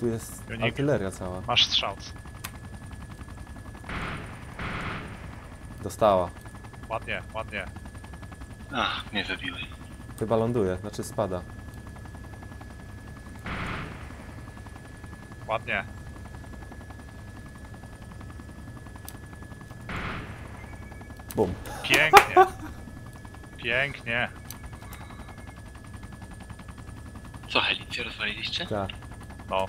Tu jest Jonik, artyleria cała. Masz strzał. Dostała. Ładnie, ładnie. Ach, mnie zabiłeś. Chyba ląduje, znaczy spada. Ładnie. Bum. Pięknie. Pięknie. Co, helicję rozwaliliście? Tak. No.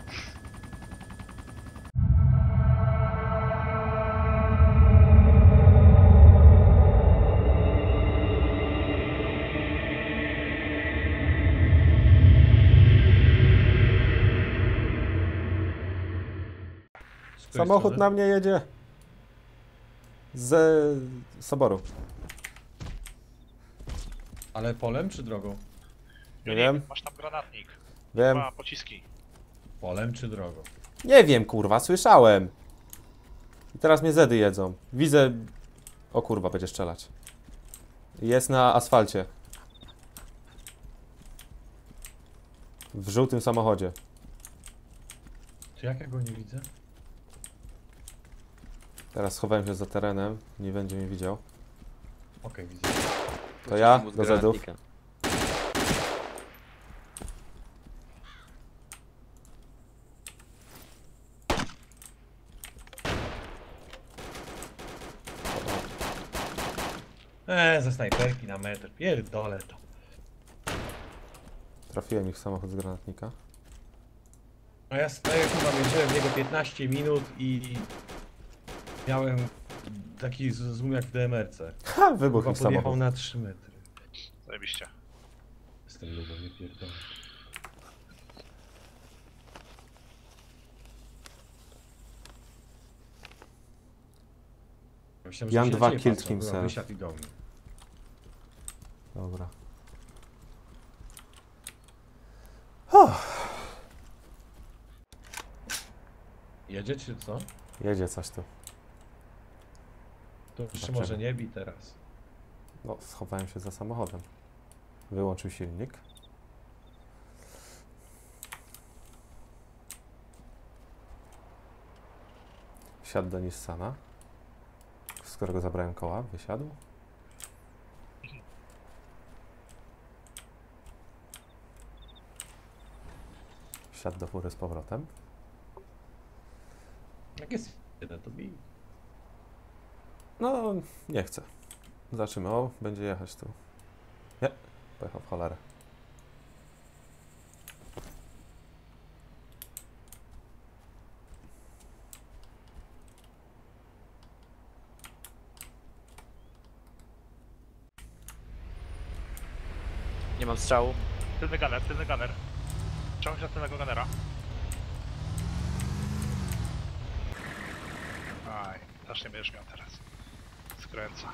Samochód na mnie jedzie. Z soboru. Ale polem czy drogą? Nie wiem. Masz tam granatnik. Wiem. Ma pociski. Polem czy drogą? Nie wiem, kurwa, słyszałem. I teraz mnie zedy jedzą. Widzę... O kurwa, będzie strzelać. Jest na asfalcie. W żółtym samochodzie. Czy jak ja go nie widzę? Teraz schowałem się za terenem, nie będzie mnie widział. Okej, widzę. To ja do zedów. Ze snajperki na metr, pierdolę to. Trafiłem ich w samochód z granatnika. No ja staję, chyba mierzyłem w niego 15 minut i... Miałem taki zoom jak w DMR-ce. Ha, wybuchł mi samochód. Podjechał na 3 metry. Zajebiście. Jestem lubo, nie pierdolę. Myślałem, Jan 2 killed himself. Dobra. Jedzie czy co? Jedzie coś tu. To już może nie bij teraz. No, schowałem się za samochodem. Wyłączył silnik. Wsiadł do Nissana, z którego zabrałem koła, wysiadł. Wsiadł do fury z powrotem. Jak jest jeden, to bij. No, nie chcę. Zatrzymał, będzie jechać tu. Nie, pojechał w cholerę. Nie mam strzału. Tylny gunner. Trzeba się na tylnego gunnera. Aj, też nie będziesz miał teraz. Kręca.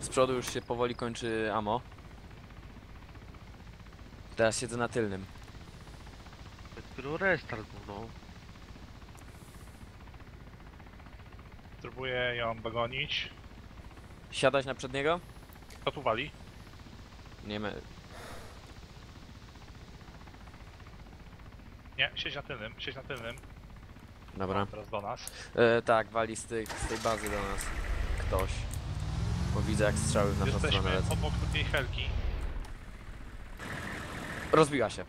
Z przodu już się powoli kończy ammo. Teraz siedzę na tylnym. Dopiero restart był, no. Próbuję ją dogonić. Siadać na przedniego? Kto tu wali? Nie my. Nie, siedź na tylnym, siedź na tylnym. Dobra. Teraz do nas. Tak, wali z tej bazy do nas ktoś. Bo widzę jak strzały w naszą stronę lecą. Obok tej helki. Rozbiła się.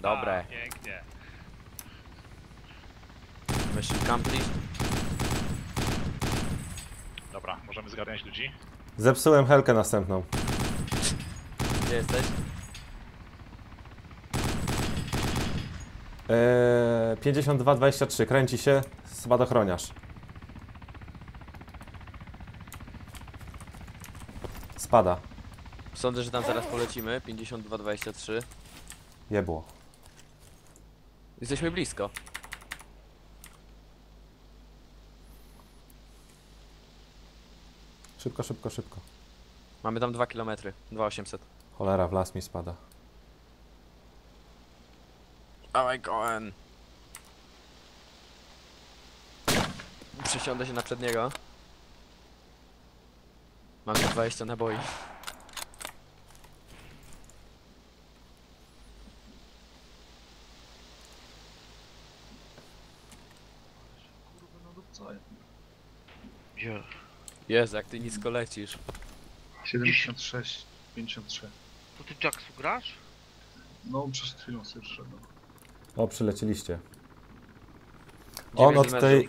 Dobre. Pięknie. Myśl kampli. Dobra, możemy zgarniać ludzi. Zepsułem helkę następną. Gdzie jesteś? 52-23, kręci się, spadochroniarz. Spada. Sądzę, że tam zaraz polecimy, 52-23. Nie było. Jesteśmy blisko. Szybko, szybko, szybko. Mamy tam 2 km, 2800. Cholera, w las mi spada. Dawaj kołem. Przesiądę się na przedniego. Mam 20 naboi. Gdzie? Jezu, jak ty nisko lecisz. 76, 53. To ty Jacksu grasz? No, przez chwilę sobie wszedłem. O, przylecieliście. On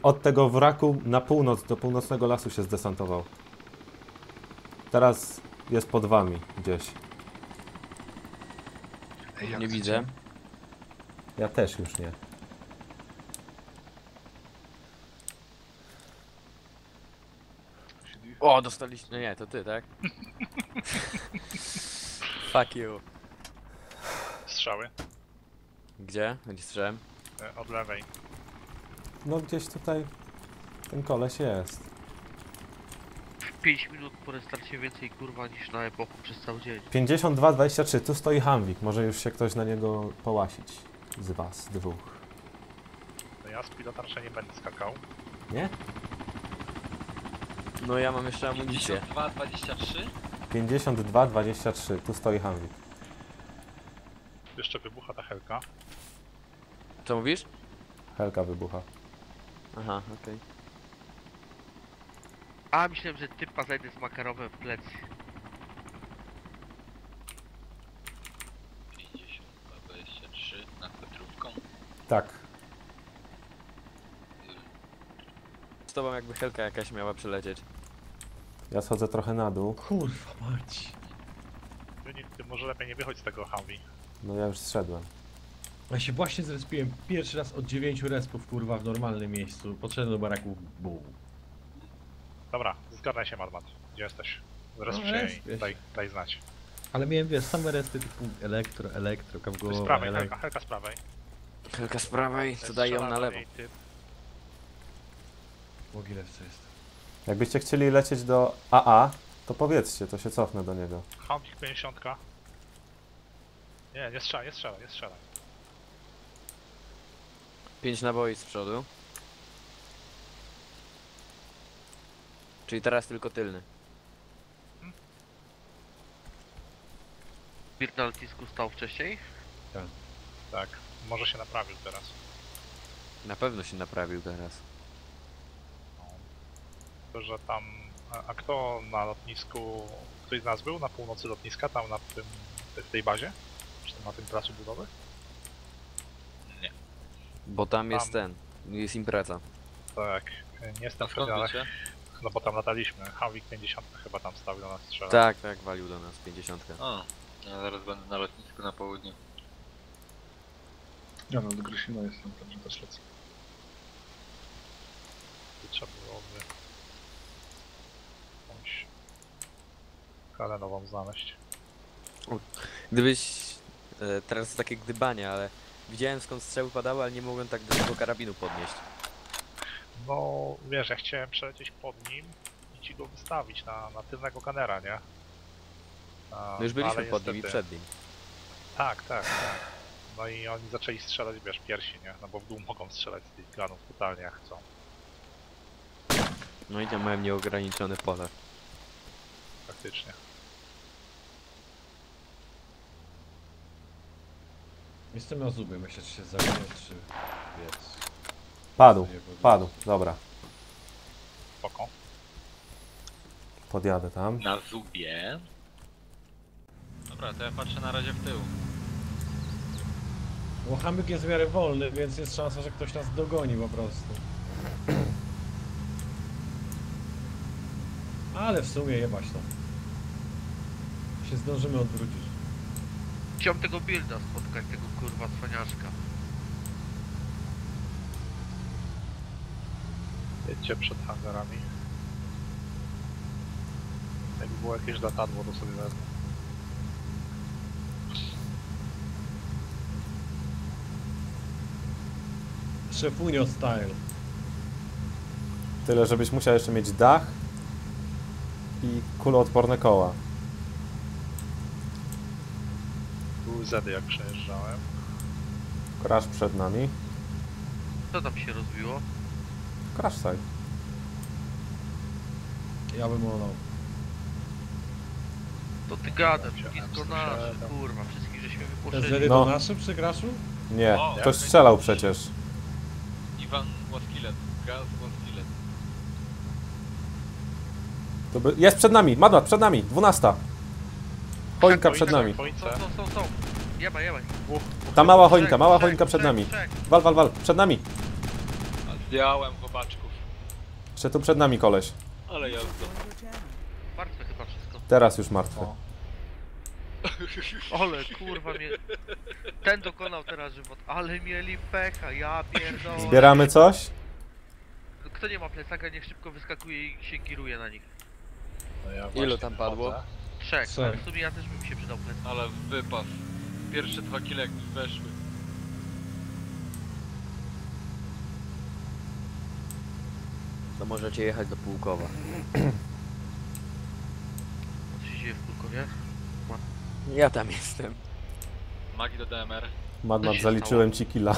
od tego wraku na północ, do północnego lasu się zdesantował. Teraz jest pod wami gdzieś. Ej, nie widzę. Ja też już nie. O, dostaliście. No nie, to ty, tak? Fuck you. Strzały. Gdzie? Będzie strzałem? Od lewej. No gdzieś tutaj ten koleś jest. W 5 minut po restarcie więcej kurwa niż na epoku przez cały dzień. 52-23, tu stoi Hamwik, może już się ktoś na niego połasić. Z was, dwóch. No ja z pilotarza nie będę skakał. Nie? No ja mam jeszcze amunicję. 52-23? 52-23, tu stoi Hamwik. Jeszcze wybucha ta helka. Co mówisz? Helka wybucha. Aha, okej. A myślałem, że typa zajdę z makarowem w plecy. 52-23 nad Petrówką? Tak. Z tobą jakby helka jakaś miała przylecieć. Ja schodzę trochę na dół. Kurwa mać. Ty może lepiej nie wychodź z tego Humvee. No ja już zszedłem. Ja się właśnie zrespiłem pierwszy raz od 9 respów, kurwa, w normalnym miejscu. Podszedłem do baraku. Buu. Dobra, zgadnaj się, Madmat. Gdzie jesteś? Zaraz no przyjemnie, daj znać. Ale miałem, wiesz, same respy typu elektro, kawgołowa, z prawej, helka z prawej. Helka z prawej, co daje ją na lewo. Mogilewce jest. Jakbyście chcieli lecieć do AA, to powiedzcie, to się cofnę do niego. Hampik 50. Nie, nie strzelaj. 5 naboi z przodu. Czyli teraz tylko tylny. Birt na lotnisku stał wcześniej? Tak. Tak. Może się naprawił teraz. Na pewno się naprawił teraz. No. To, że tam... A kto na lotnisku... Ktoś z nas był na północy lotniska, tam na tym... w tej bazie? Czy tam na tym placu budowy? Nie. Bo tam jest ten... Jest impreza. Tak. Nie jestem w kanale. No bo tam lataliśmy, Hamwik 50 chyba tam stawił do nas strzelę. Tak, tak, walił do nas 50. O, ja zaraz będę na lotnisku na południu. Ja no, do Grysina jestem, tam że też lecę. Trzeba byłoby... jakąś... kalę nową znaleźć. Gdybyś... teraz takie gdybanie, ale... widziałem skąd strzały padały, ale nie mogłem tak do tego karabinu podnieść. No wiesz, ja chciałem przelecieć pod nim i ci go wystawić na tylnego kanera, nie? No już byliśmy pod nim i przed nim. Tak. No i oni zaczęli strzelać, wiesz, piersi, nie? No bo w dół mogą strzelać z tych granów totalnie jak chcą. No i tam mają nieograniczone pole. Faktycznie. Jestem na zubie, myślę, czy się zabiję, czy wiec. Padł, dobra. Spoko. Podjadę tam. Na zubie. Dobra, to ja patrzę na razie w tył. Hamwik jest w miarę wolny, więc jest szansa, że ktoś nas dogoni po prostu. Ale w sumie jebać to. Się zdążymy odwrócić. Chciałem tego Bilda spotkać, tego kurwa cwaniaszka. Jedźcie przed hangarami. Jakby było jakieś latadło, to sobie wezmę. Szefunio style. Tyle, żebyś musiał jeszcze mieć dach i kuloodporne koła. Były zedy, jak przejeżdżałem. Crash przed nami. Co tam się rozbiło? Crash site. Ja bym wolał. To ty gadasz, blisko nasze, kurwa, wszystkich żeśmy wypuszczyli. Te zedy to nasze przy Crashu? Nie, o, ktoś strzelał przecież. Iwan Łaskilet, Gaz Łaskilet. Jest przed nami, Madmat, przed nami, 12. Choinka przed nami. Są. Jebaj, jebaj. Ta mała choinka przed nami. Wal, przed nami. Zdjąłem chłopaczków. Jeszcze tu przed nami koleś. Ale ja martwe chyba wszystko. Teraz już martwe. Ale kurwa mnie... Ten dokonał teraz żywot, ale mieli pecha, ja pierdolę. Zbieramy coś? Kto nie ma plecaka, niech szybko wyskakuje i się giruje na nich. No ja ilu tam padło? 3. W sumie ja też bym się przydał plecak. Ale wypas. Pierwsze 2 kile weszły. To możecie jechać do Pułkowa. Co się dzieje w Pułkowie? Ja tam jestem. Magi do DMR. Madmat, zaliczyłem ci killa.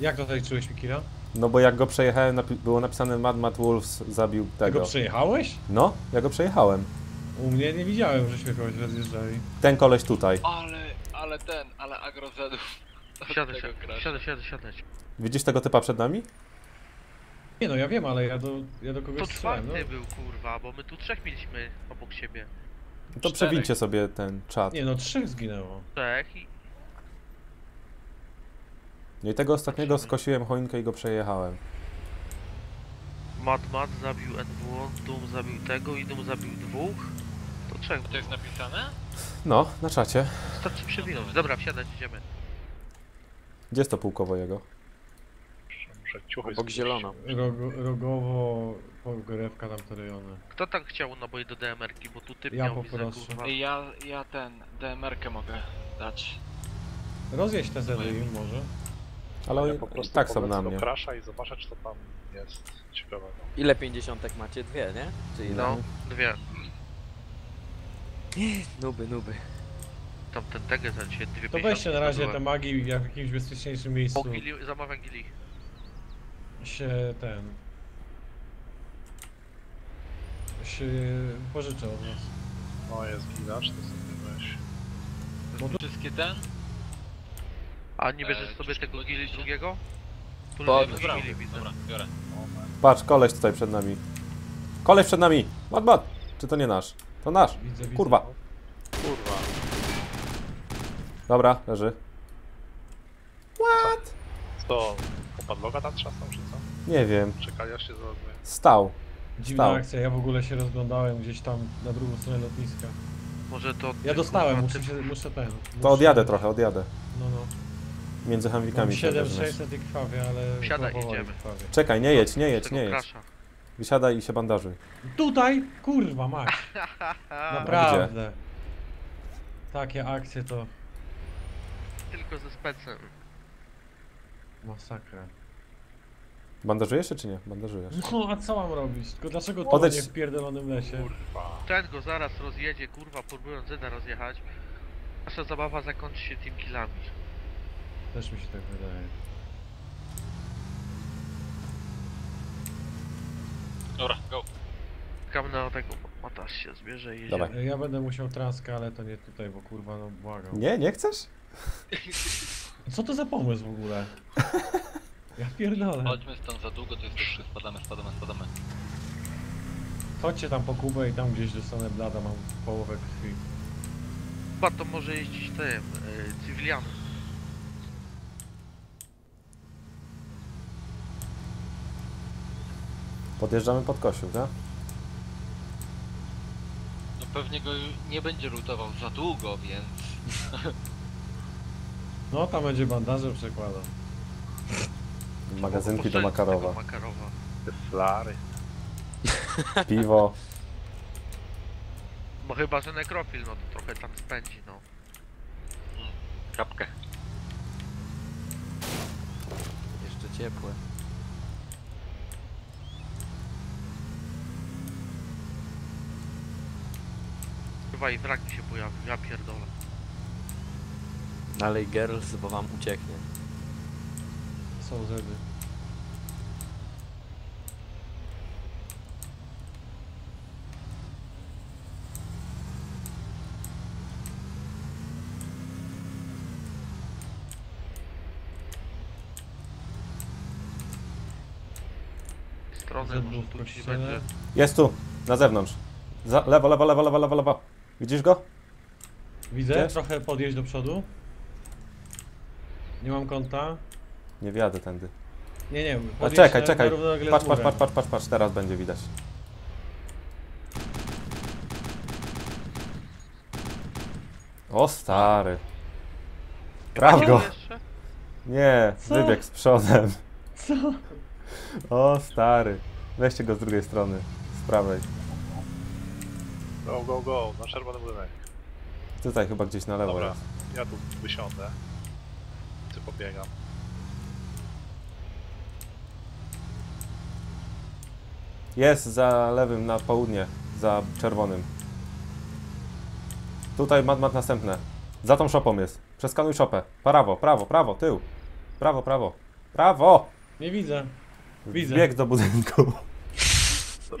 Jak zaliczyłeś mi killa? No bo jak go przejechałem, było napisane Madmat Wolves zabił tego. Ty go przejechałeś? No, ja go przejechałem. U mnie nie widziałem, żeśmy kogoś rozjeżdżali. Ten koleś tutaj. Ale agrozedów. Siadę. Widzisz tego typa przed nami? Nie no, ja wiem, ale ja do kogoś to strzelałem, no. Był, kurwa, bo my tu 3 mieliśmy obok siebie. No to przewincie sobie ten czat. Nie no, 3 zginęło. 3 i... No i tego ostatniego skosiłem choinkę i go przejechałem. Madmat zabił NWO, Doom zabił tego i Doom zabił 2. To 3. To jest napisane? No, na czacie. Starczy przewinąć. Dobra, wsiadać, idziemy. Gdzie jest to Pułkowo jego? Obok zielona. Rogowo, pogrewka tam te rejony. Kto tam chciał naboje do DMR-ki, bo tu typ ja miał wizę. Ja ten, DMR-kę mogę dać. Rozjeść te zedy im może. Ale ja po prostu tak są na mnie. Krasza i zobaczę, czy to tam jest ciekawego. Ile 50 macie? 2, nie? Czy ile? No, 2. Nuby. Tamten tegę za dzisiaj 2,50. To weźcie na razie te magii jak w jakimś bezpieczniejszym miejscu. Zamawiam gili. się pożyczę od nas. O, jest gigacz, to sobie weź. No to... Wszystkie ten? A nie bierzesz sobie tego gili drugiego? Dobra, biorę. Patrz, koleś tutaj przed nami. Koleś przed nami! Bad! Czy to nie nasz? To nasz! Widzę. Kurwa. Dobra, leży. What? Co? Podloga tam trzasnął czy co? Nie wiem. Czekaj, aż się zrozumie. Stał. Dziwna akcja, ja w ogóle się rozglądałem gdzieś tam na drugą stronę lotniska. Może to... Ja dostałem, muszę odjadę trochę. No. Między hamwikami. 7-600 i krwawie, ale... Wsiadaj, idziemy. Czekaj, nie jedź. Wysiadaj i się bandażuj. Tutaj? Kurwa mać. Naprawdę. Gdzie? Takie akcje to... Tylko ze specem. Masakra. Bandażujesz się czy nie? Bandażujesz. No a co mam robić? Tylko dlaczego to nie w pierdolonym lesie? Kurwa. Ten go zaraz rozjedzie, kurwa, próbując Zeda rozjechać. Nasza zabawa zakończy się tym killami. Też mi się tak wydaje. Dobra, go. Czekam na tego, Matasz się zbierze i jedzie. Dobra. Ja będę musiał transkę, ale to nie tutaj, bo kurwa, no błagam. Nie chcesz? Co to za pomysł w ogóle? Ja pierdolę. Chodźmy stąd za długo, to jest już spadamy. Chodźcie tam po Kubę i tam gdzieś dostanę blada, mam połowę krwi. Chyba to może jeździć tym, cywilianem. Podjeżdżamy pod Kościół, tak? No pewnie go nie będzie rutował za długo, więc... No, tam będzie bandaże przekładał. Magazynki do Makarowa. Te flary. Piwo. No chyba, że nekrofil, no to trochę tam spędzi, no. Kapkę. Jeszcze ciepłe. Chyba i wrak mi się pojawił, ja pierdolę. Dalej girls, bo wam ucieknie. Są zeby. Stronę może tu ci będzie. Jest tu! Na zewnątrz. Lewo, lewo, lewo, lewo, lewo, lewo. Widzisz go? Widzę. Gdzie? Trochę podjeźdź do przodu. Nie mam kąta. Nie wjadę tędy. Nie, nie. A czekaj, czekaj. Patrz, patrz, patrz, patrz, patrz, teraz będzie widać. O stary. Praw go. Nie, co? Wybiegł z przodem. Co? O stary. Weźcie go z drugiej strony, z prawej. Go, go, go, na czerwony budynek. Tutaj chyba gdzieś na lewo. Dobra, jest. Ja tu wysiądę. Ty pobiegam. Jest za lewym, na południe, za czerwonym. Tutaj mat następne. Za tą szopą jest. Przeskanuj szopę. Prawo, prawo, prawo, tył. Prawo, prawo, prawo! Nie widzę. Widzę. Bieg do budynku.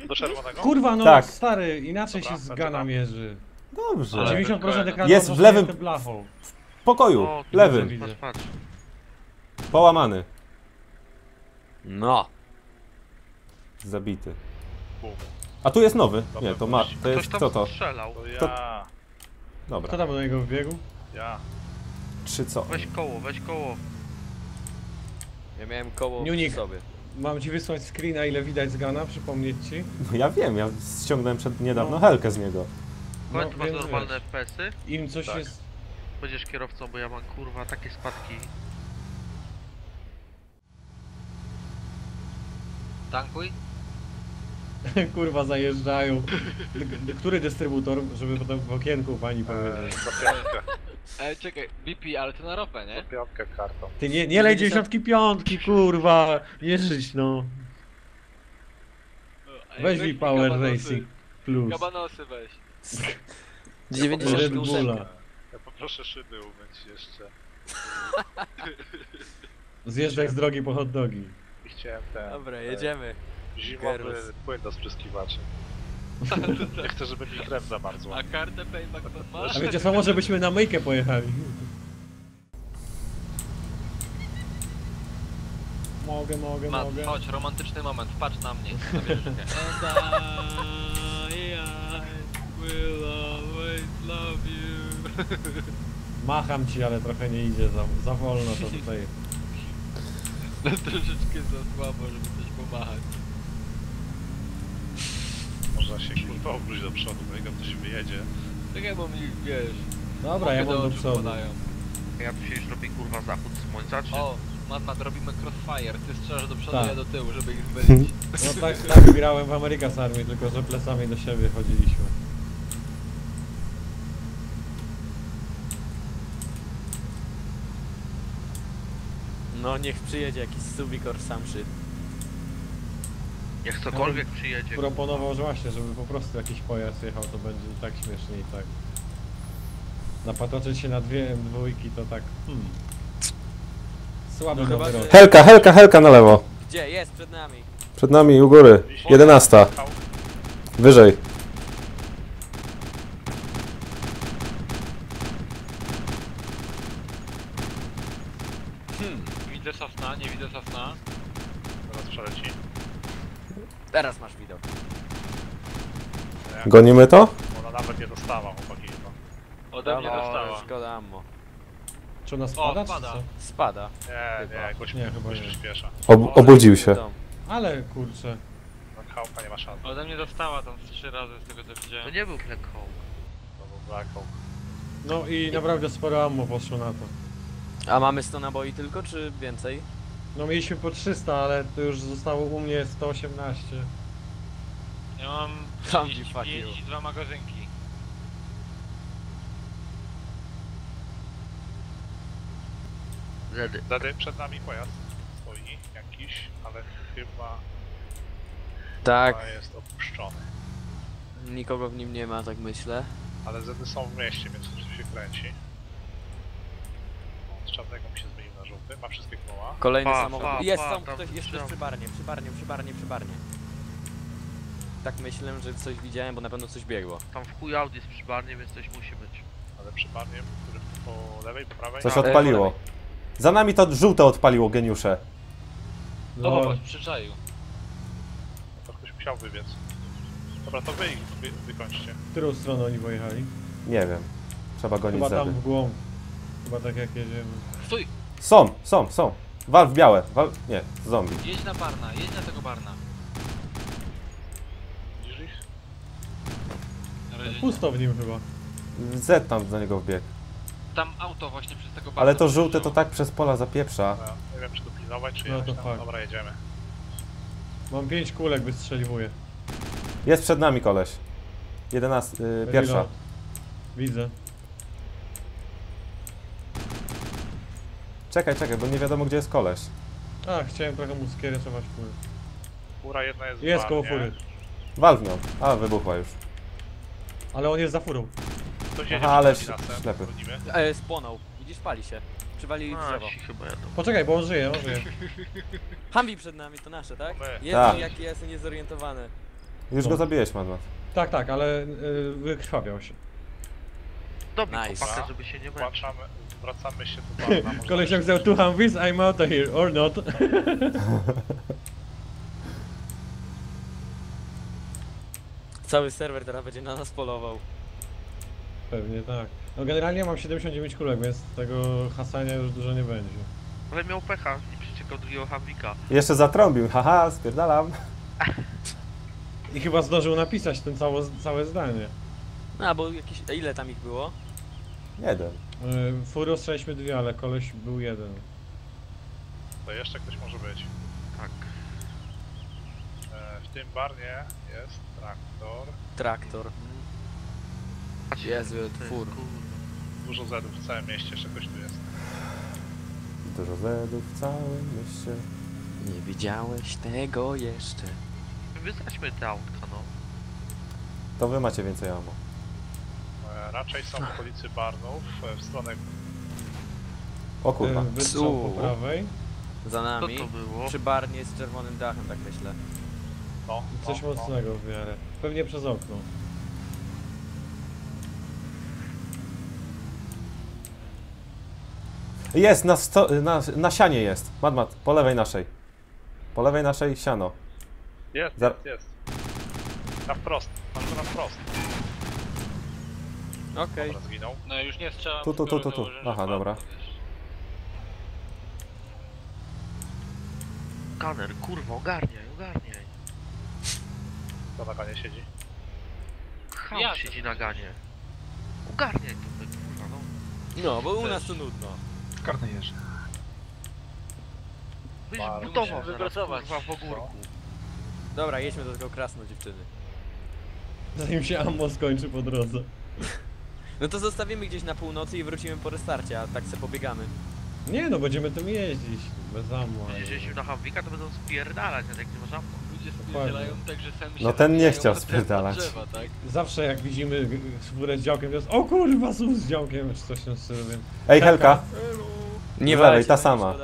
Do czerwonego? Kurwa, no tak. Stary, inaczej dobra, się zgana mierzy. Dobrze. 90% ekranu jest w lewym blachą. W pokoju, no, lewym. Widzę. Połamany. No. Zabity. A tu jest nowy. Dobry, nie, to ma. To jest kto to? Strzelał. To ja. Dobra. Kto tam do niego wbiegł? Ja. Czy co? Weź koło, weź koło. Ja miałem koło w sobie. Mam ci wysłać screena, ile widać z Gana, przypomnieć ci? No ja wiem, ja ściągnąłem przed niedawno helkę z niego. No, no, masz normalne FPS-y? Im coś tak. Jest... Będziesz kierowcą, bo ja mam kurwa takie spadki. Tankuj? Kurwa zajeżdżają. Który dystrybutor, żeby potem w okienku pani powiedzieć? Czekaj, BP, ale to na ropę, nie? Piątkę kartą. Ty nie lej 95, kurwa! Nie żyć, no. Weź mi Power Racing Plus. Kabanosy weź. 90 bulla. Ja poproszę szyby umyć jeszcze. Zjeżdżaj z drogi po hot dogi. I chciałem ten... Dobra, jedziemy. Zimowy płyn do spryskiwaczy. Nie chcę, żeby mi krew zamarzła. A kartę payback to masz? A wiecie co, może byśmy na myjkę pojechali. Mogę, Matt, mogę. Chodź, romantyczny moment, patrz na mnie. Macham ci, ale trochę nie idzie, za wolno to tutaj. No troszeczkę za słabo, żeby coś pomachać. Można się kurwa obróć do przodu, bo to się wyjedzie. Tak, bo mi wiesz. Dobra, ja mam do przodu. Podają. Ja przecież robię kurwa zachód słońca, czy... O, Matt, robimy crossfire, ty strzelasz do przodu, tak. Ja do tyłu, żeby ich zmylić. No tak grałem w America's Army, tylko że plecami do siebie chodziliśmy. No niech przyjedzie jakiś Subicor sam szyd. Jak cokolwiek przyjedzie. Proponował, że właśnie, żeby po prostu jakiś pojazd jechał, to będzie i tak śmiesznie i tak. Napatoczyć się na dwie M2-ki to tak... Słaby no chyba, że... Helka na lewo. Gdzie? Jest, przed nami. Przed nami, u góry. 11. Wyżej. Widzę sosna, nie widzę sosna. Teraz przeleci. Teraz masz widok. Gonimy to? Ona nawet nie dostała, chłopaki. Ode mnie dostała. Szkoda ammo. Czy ona spada? O, spada. Czy spada. Nie, goś przyspiesza. Obudził się. Ale kurczę. Black Hawka nie ma szans. Ode mnie dostała tam 3 razy z tego co widziałem. To nie był Black Hawk. To był Black Hawk. No i naprawdę sporo ammo poszło na to. A mamy 100 naboi tylko, czy więcej? No mieliśmy po 300, ale to już zostało u mnie 118. Ja mam 35 i 2 magazynki. Zady, przed nami pojazd stoi jakiś, ale chyba... Tak. Chyba jest opuszczony. Nikogo w nim nie ma, tak myślę. Ale Zedy są w mieście, więc coś się kręci. Z czarnego mi się zmienił na żółty, ma wszystkie koła. Kolejny samochód. Jest tam ktoś jeszcze przy barnie. Tak myślę, że coś widziałem, bo na pewno coś biegło. Tam w chuj Audi jest przy barnie, więc coś musi być. Ale przy barnie, który po lewej, po prawej... Coś odpaliło. Za nami to żółte odpaliło, geniusze. No, przyczaił. To ktoś musiał wybiec. Dobra, to wy wykończcie. W którą stronę oni pojechali? Nie wiem. Trzeba gonić za tam w głąb. Chyba tak jak jedziemy. Stój! Są! Wal w białe, wal... Nie, zombie. Jedź na Barna, jedź na tego Barna. Widzisz ich? No, pusto w nim chyba. Z tam do niego wbiegł. Tam auto właśnie przez tego Barna. Ale to żółte to tak przez pola zapieprza. No, nie wiem czy to pilnować, czy no, to fakt. Dobra, jedziemy. Mam 5 kulek, wystrzeliwuję. Jest przed nami koleś. 11, pierwsza. Widzę. Czekaj, bo nie wiadomo gdzie jest koleś. A, chciałem trochę mu skierować furę. Fura jedna jest. Jest koło fury. Wal w nią. A, wybuchła już. Ale on jest za furą. Aha, ale ślepy. Spłonął. Widzisz, pali się. Przywali drzewo. Poczekaj, bo on żyje. Humvee przed nami, to nasze, tak? Jestem jaki ja jestem niezorientowany. Już go zabiłeś, Madman. Tak, ale wykrwawiał się. Dobra, nice. Chłopaka, żeby się nie bać. Wracamy się do Barna. Koleś wziął tu Humvees, I'm out of here, or not. Cały serwer teraz będzie na nas polował. Pewnie tak. No generalnie mam 79 kulek, więc tego hasania już dużo nie będzie. Ale miał pecha i przyciekał drugiego Humveesa. Jeszcze zatrąbił, haha, spierdalam. I chyba zdążył napisać ten całe zdanie. No, bo jakieś... A ile tam ich było? Jeden. Furo strzeliśmy 2, ale koleś był jeden. To jeszcze ktoś może być. Tak. W tym Barnie jest traktor. Jezu, fur. Dużo zedów w całym mieście, jeszcze ktoś tu jest. Dużo zedów w całym mieście. Nie widziałeś tego jeszcze. Wyznaczmy te autka, no. To wy macie więcej ammo. Raczej są w okolicy Barnów, w stronę... O kurwa. Po prawej. Za nami. To było? Przy Barnie z czerwonym dachem, tak myślę. No, coś mocnego w miarę. Pewnie przez okno. Jest, na sianie jest. Madmat, po lewej naszej. Po lewej naszej siano. Jest. Na wprost, masz to na wprost. Okej. Zginął. No już nie strzelam. Tu. Aha, dobra. Kaner, kurwa, ogarniaj. Kto na ganie siedzi? Chał ja siedzi na ganie. Ogarniaj to, kurwa, no. No, bo u nas to nudno. Karny jeżdż. Byś budował, wypracować. Kurwa, w ogórku. Dobra, jedźmy do tego krasno, dziewczyny. Zanim się ammo skończy po drodze. No to zostawimy gdzieś na północy i wrócimy po restarcie, a tak se pobiegamy. Nie no, będziemy tym jeździć, bez ammo. Jeżeli się do Humveesa, to będą spierdalać, jak nie ma ammo. Ludzie spierdzielają tak, że sami się... No ten nie chciał spierdalać. Drzewa, tak? Zawsze jak widzimy furę z działkiem, to jest o kurwa, są z działkiem, czy coś tam sobie robię. Ej, Helka! Nie lewej, ta sama.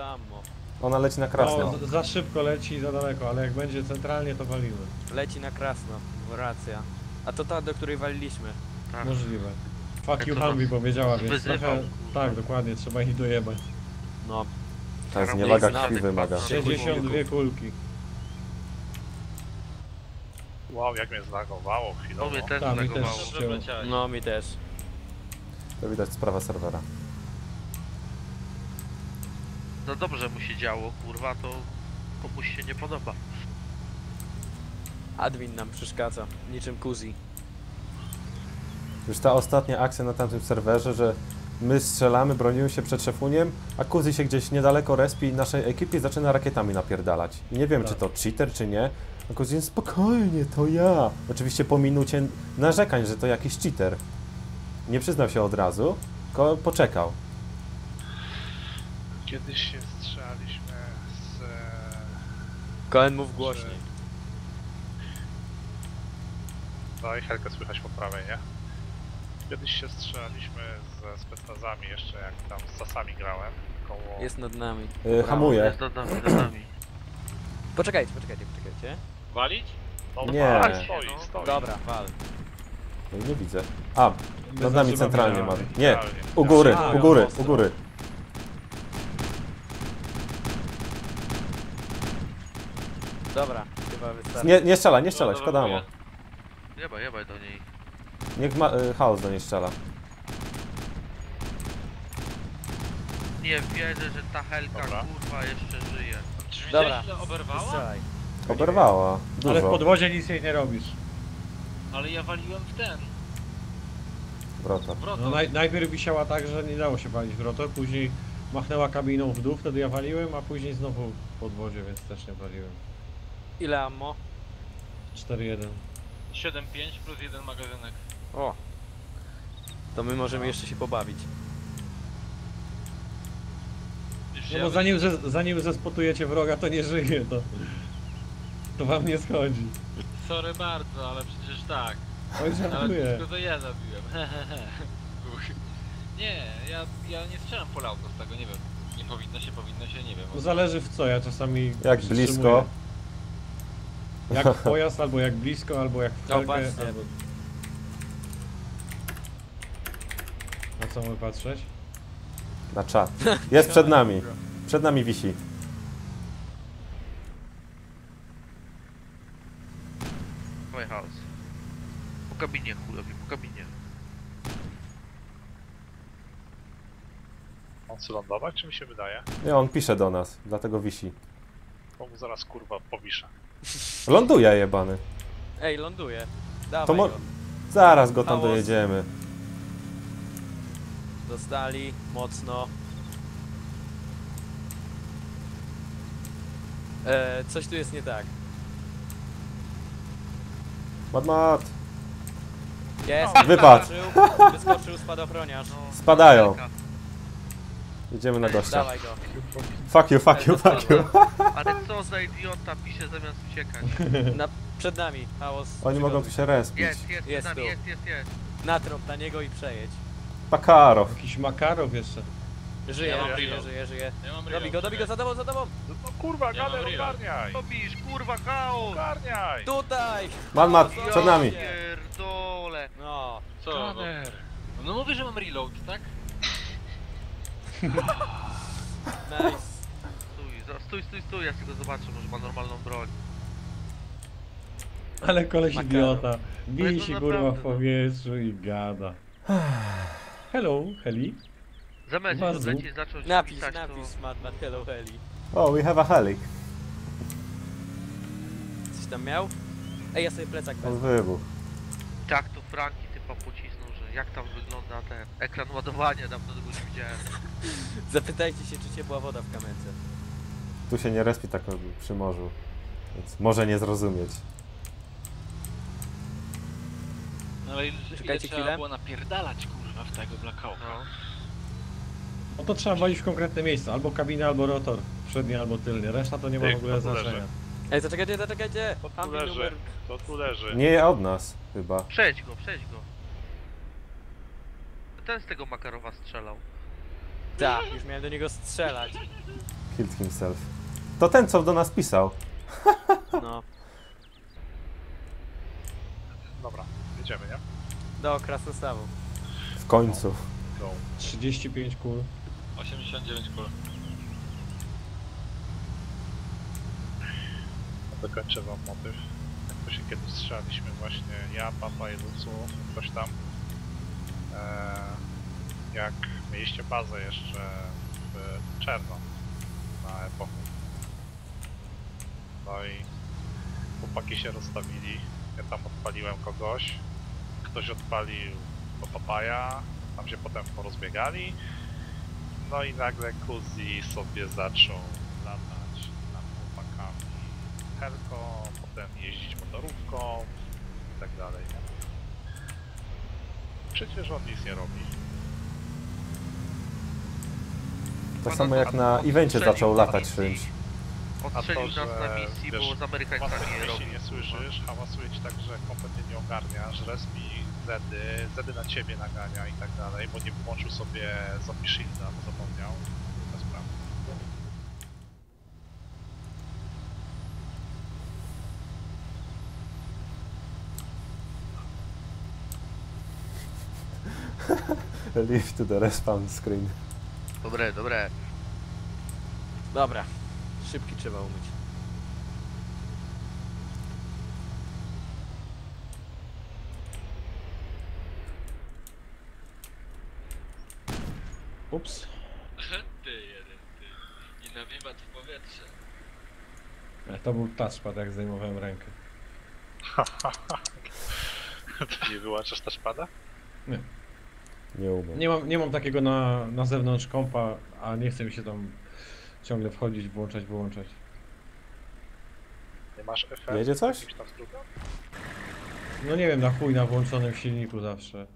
Ona leci na krasno. No, za szybko leci i za daleko, ale jak będzie centralnie, to walimy. Leci na krasno, racja. A to ta, do której waliliśmy. Tak. Możliwe. Fuck you Humvee powiedziała, więc trochę... Tak, dokładnie, trzeba ich dojebać. No. Ta zniewaga krwi wymaga. 62 kulki. Wow, jak mnie zlagowało chwilowo. No mnie też zlagowało. No mi też. To widać sprawa serwera. No dobrze mu się działo, kurwa, to komuś się nie podoba. Admin nam przeszkadza, niczym Kuzi. Już ta ostatnia akcja na tamtym serwerze, że my strzelamy, bronimy się przed szefuniem, a Kuzi się gdzieś niedaleko respi naszej ekipy i zaczyna rakietami napierdalać. I nie wiem, czy to cheater, czy nie. A Kuzi, spokojnie, to ja. Oczywiście po minucie narzekań, że to jakiś cheater. Nie przyznał się od razu, tylko poczekał. Kiedyś się strzelaliśmy z... Koen, mów głośniej. No i Helkę słychać po prawej, nie? Kiedyś się strzelaliśmy ze spectazami jeszcze, jak tam z sasami grałem. Koło... Jest nad nami. Hamuje. Jest nad nami. Poczekajcie. Walić? No, nie. Stoi. Dobra, wal. No, nie widzę. A, nad nami centralnie mamy. Nie, u góry. Dobra, chyba wystarczy. Nie strzelaj, szkoda mu. Jebaj do niej. Niech ma, chaos do niej strzela. Nie wierzę, że ta helka kurwa jeszcze żyje. Czy widziałeś, że oberwała? Oberwała. Dużo. Ale w podwozie nic jej nie robisz. Ale ja waliłem w ten. Wrota. No, najpierw wisiała tak, że nie dało się walić wrotę, później machnęła kabiną w dół, wtedy ja waliłem, a później znowu w podwozie, więc też nie waliłem. Ile ammo? 4-1. 7-5 plus 1 magazynek. O! To my możemy jeszcze się pobawić. No bo zanim zespotujecie wroga, to nie żyje, to wam nie schodzi. Sorry bardzo, ale przecież tak. Oj, żartuję. Ale tylko to ja zabiłem. Nie, ja nie strzelam full auto z tego, nie wiem. Nie powinno się, nie wiem. No zależy w co, ja czasami... Jak blisko? Jak w pojazd, albo jak blisko, albo jak w helkę, albo... Na co mamy patrzeć? Na czat. Jest przed nami. Przed nami wisi. Mój chaos. Po kabinie, chujowi, po kabinie. On chce lądować, czy mi się wydaje? Nie, on pisze do nas, dlatego wisi. Bo mu zaraz kurwa powiszę. Ląduje jebany. Ej, ląduje. Dawaj to go. Zaraz go tam dojedziemy. Dostali mocno. Coś tu jest nie tak. Mat. Jest. Wypadł. Wyskoczył spadochroniarz. Spadają. Jedziemy na gościa. Dawaj go. Fuck you. Ale co za idiota pisze zamiast uciekać. Przed nami. Chaos. Oni mogą tu się respić. Jest. Natrąb na niego i przejedź. Makarow. Jakiś Makarow jeszcze. Żyje. Dobi go, za tobą. No kurwa, galer, ogarniaj. Dobisz, kurwa, chaos. Ogarniaj. Tutaj. Manmat, przed nami. Pierdole. No. Co? No mówię, że mam reload, tak? Nice. Stój, ja tylko zobaczę, może ma normalną broń. Ale koleś idiota. Bij się kurwa w powietrzu i gada. Hello, Heli. Zamiast zacząć napis Madman, hello, Heli. Oh, we have a Heli. Coś tam miał? Ej, ja sobie plecak wezmę. Wybuch. Tak, to Franki typa pocisnął, że jak tam wygląda ten ekran ładowania, dawno tego nie widziałem. Zapytajcie się, czy była woda w kamence. Tu się nie respi tak przy morzu, więc może nie zrozumieć. Ale ile trzeba było napierdalać kurwa w tego blackouta? No to trzeba walić w konkretne miejsca, albo kabinę, albo rotor, przednie albo tylny, reszta to nie ma w ogóle znaczenia. Ej, zaczekajcie! To tu leży. Nie od nas chyba. Przejdź go. Ten z tego Makarowa strzelał. Tak, już miałem do niego strzelać. Killed himself. To ten co do nas pisał. No. Dobra. Jedziemy, nie? Do Krasostawu. W końcu. No. 35 kul. 89 kul. Dokończę wam motyw. Jak to się kiedyś strzelaliśmy właśnie ja, Papa, Jezusu, ktoś tam. Jak mieliście bazę jeszcze w Czerno na epoku. No i chłopaki się rozstawili. Ja tam odpaliłem kogoś. Ktoś odpalił do Papaja, tam się potem porozbiegali, no i nagle Kuzi sobie zaczął latać nad chłopakami helką, potem jeździć motorówką i tak dalej. Przecież on nic nie robi. Tak samo jak na evencie zaczął latać czymś. Odstrzelił nas na misji, wiesz, bo z Amerykańcami nie słyszysz, hałasuje ci tak, że kompletnie nie ogarniasz, respi zedy na ciebie nagania i tak dalej, bo nie włączył sobie zombie shielda, bo zapomniał. To jest prawda. Leave to the respawn screen. Dobre. Dobra. Szybki trzeba umyć. Ups. Ty jeden, ty. I nawiwa w powietrze. To był touchpad, jak zdejmowałem rękę. Ty nie wyłączasz touchpada? Nie. Nie umiem. Nie mam takiego na zewnątrz kompa, a nie chce mi się tam ciągle wchodzić, wyłączać. Nie masz FM? Jedzie coś? No nie wiem, na chuj na włączonym silniku zawsze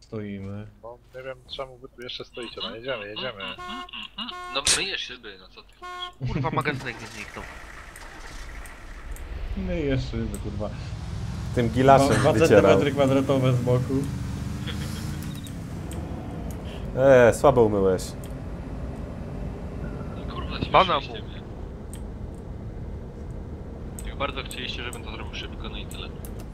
stoimy. No nie wiem czemu wy tu jeszcze stoicie, no jedziemy. No myjesz szyby, no co ty chcesz? Kurwa, magazynek nie zniknął. Myjesz szyby, kurwa. Tym gilaszem wycierał. 2 kwadratowe z boku. Słabo umyłeś. Kurwa, ci jak bardzo chcieliście, żebym to zrobił szybko, no i tyle.